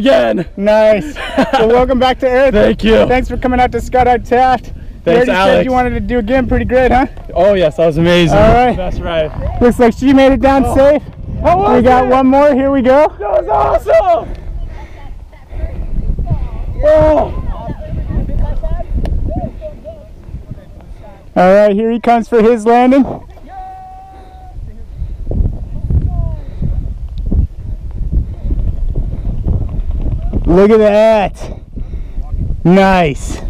again. Nice. Well, welcome back to Earth. Thank you. Thanks for coming out to Skydive Taft. Thanks, Alex. You said you wanted to do again. Pretty great, huh? Oh, yes. That was amazing. All right. That's right. Looks like she made it down safe. We got one more. Here we go. That was awesome. Whoa. All right. Here he comes for his landing. Look at that. Nice.